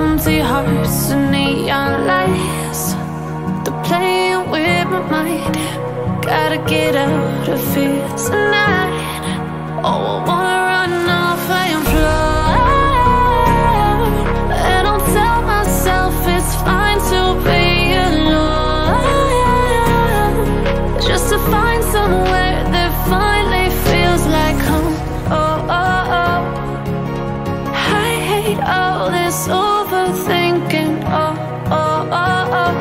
empty hearts and neon lights, they're playing with my mind. Gotta get out of here tonight. Oh, I wanna run off and fly, and I'll tell myself it's fine to be alone, just to find somewhere that finally feels like home. Oh, oh, oh, I hate all this overthinking. Oh, oh, oh, oh.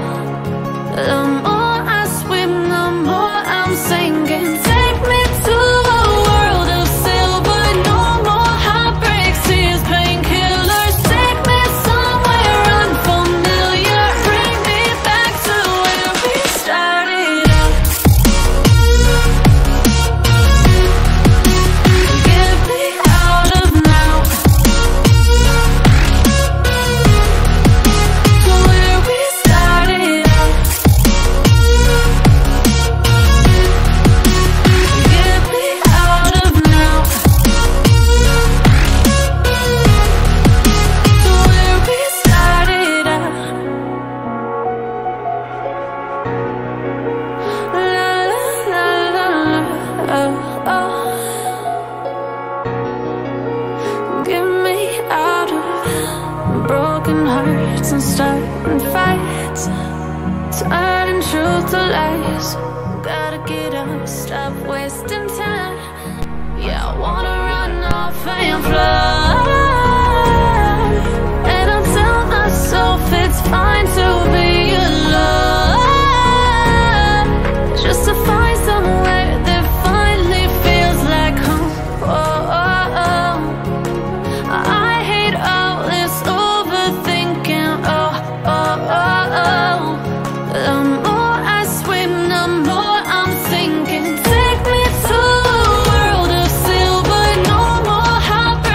The more I swim, the more I'm sinking. Take me to a world of silver. No more heartbreaks, tears, painkillers. Take me somewhere unfamiliar. Bring me back to where we started out. Get me out of now, to where we started out. Get me out of now, to where we started out. La la la la la, oh, oh. Get me out of broken hearts and starting fights, turning truth to lies. Gotta get up, stop wasting time. Yeah, I wanna run off and fly, and I'll tell myself it's fine to be alone, just to find somewhere that finally feels like home. Oh, oh, oh. I hate all this overthinking. Oh, oh, oh, oh. The more I swim, the more I'm sinking. Take me to a world of silver. No more heartbreak.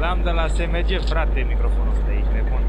L-am de la SMG, frate, microfonul ăsta aici, nebun.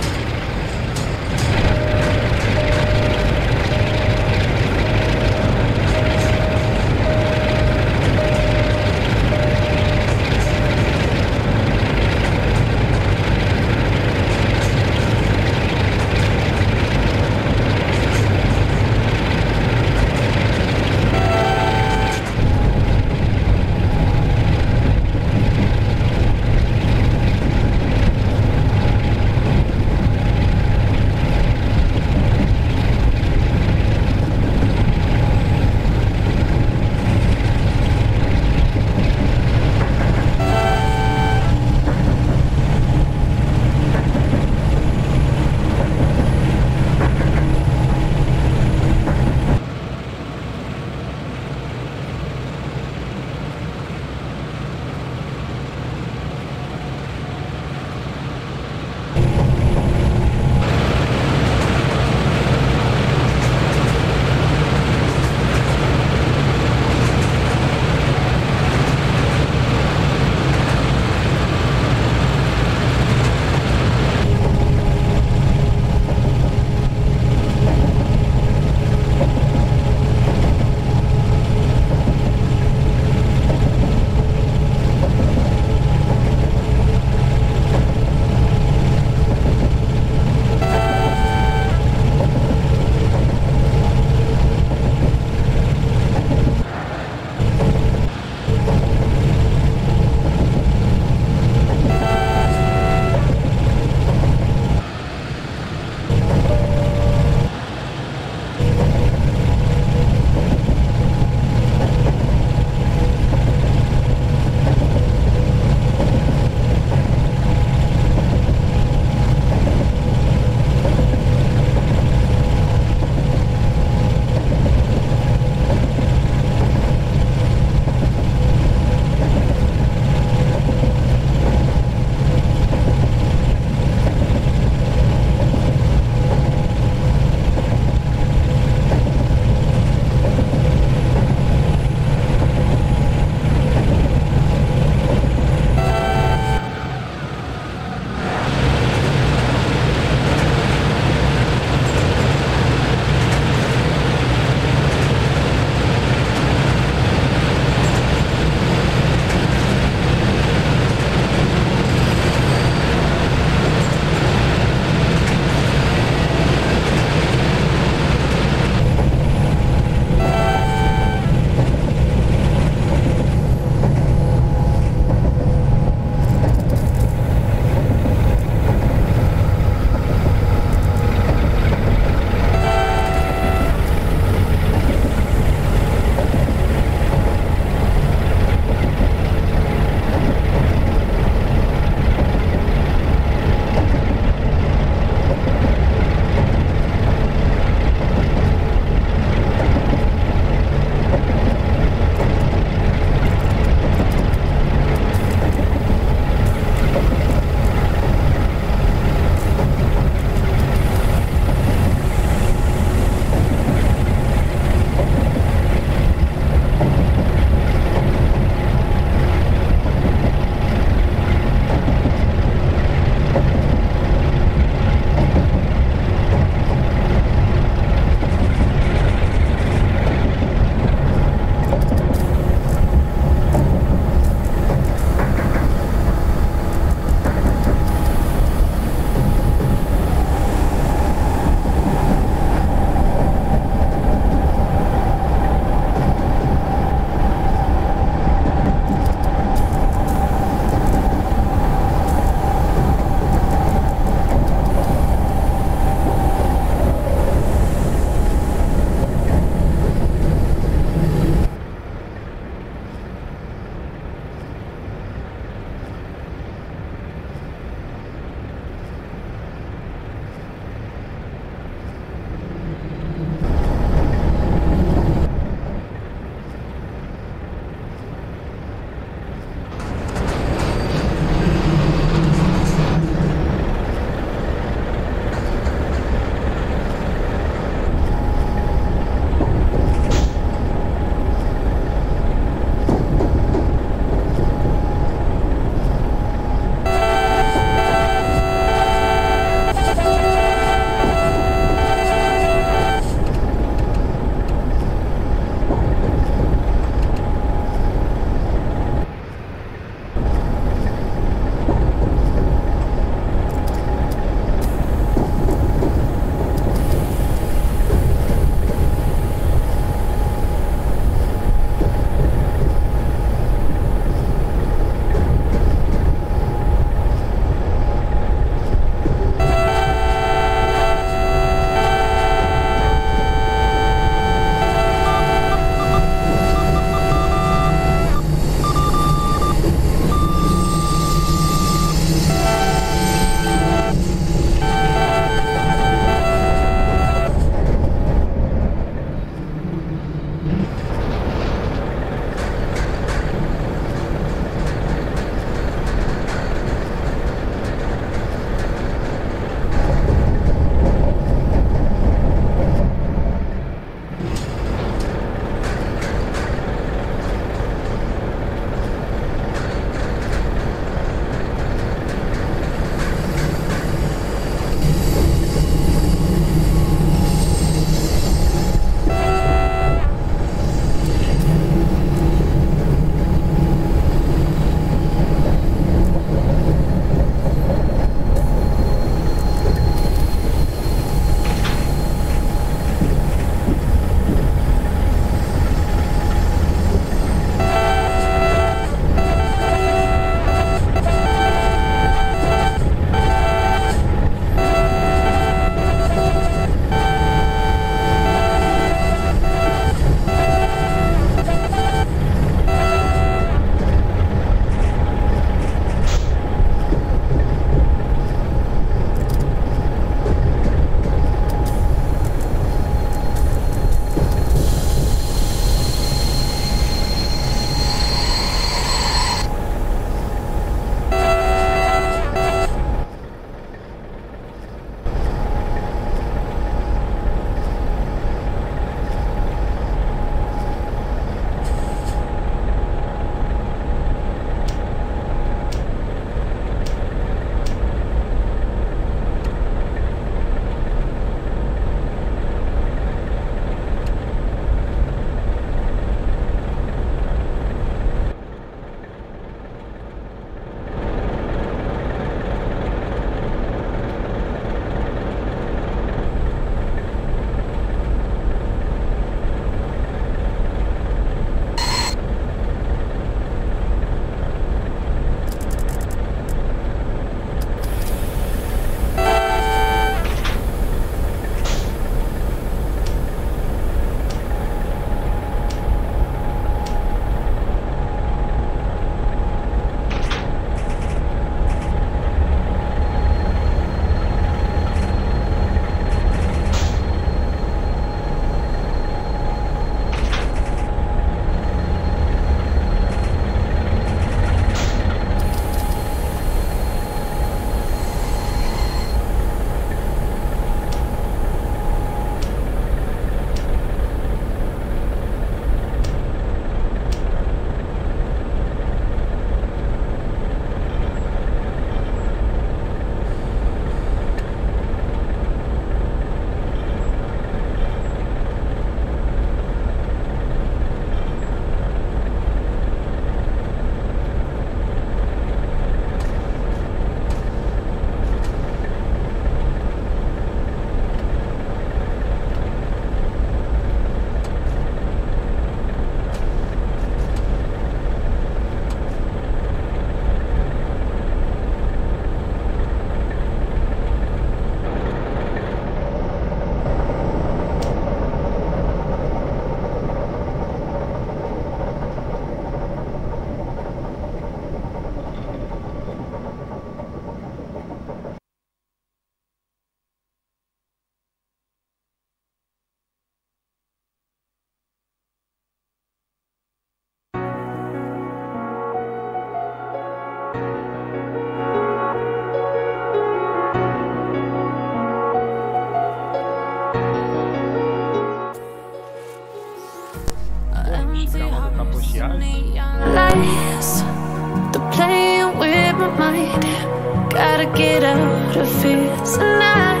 get out of here tonight.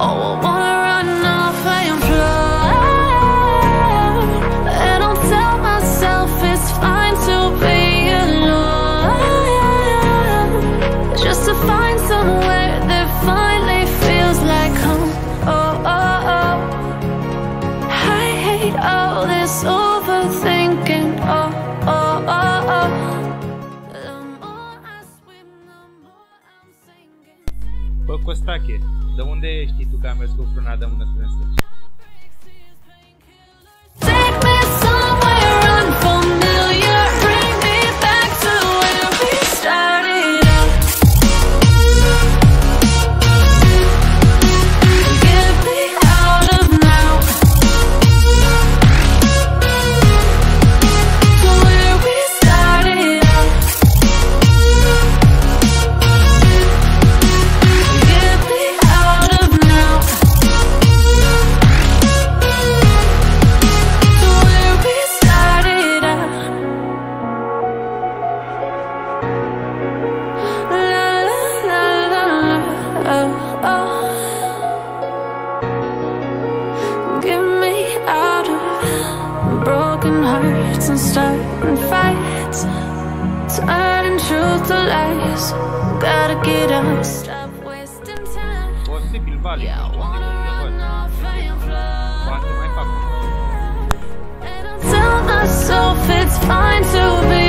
Oh, I wanna run off and fly, and I'll tell myself it's fine to be alone, just to find somewhere that finally feels like home. Oh, oh, oh, I hate all this overthinking. Oh, oh, oh, oh. Bă, Costache, de unde știi tu că am mers cu frâna de mână strânsă? Broken hearts and starting fights, turning truth to lies. Gotta get up, stop wasting time. Posibil, vale. Yeah, I wanna run off and fly, and I'll tell myself it's fine to be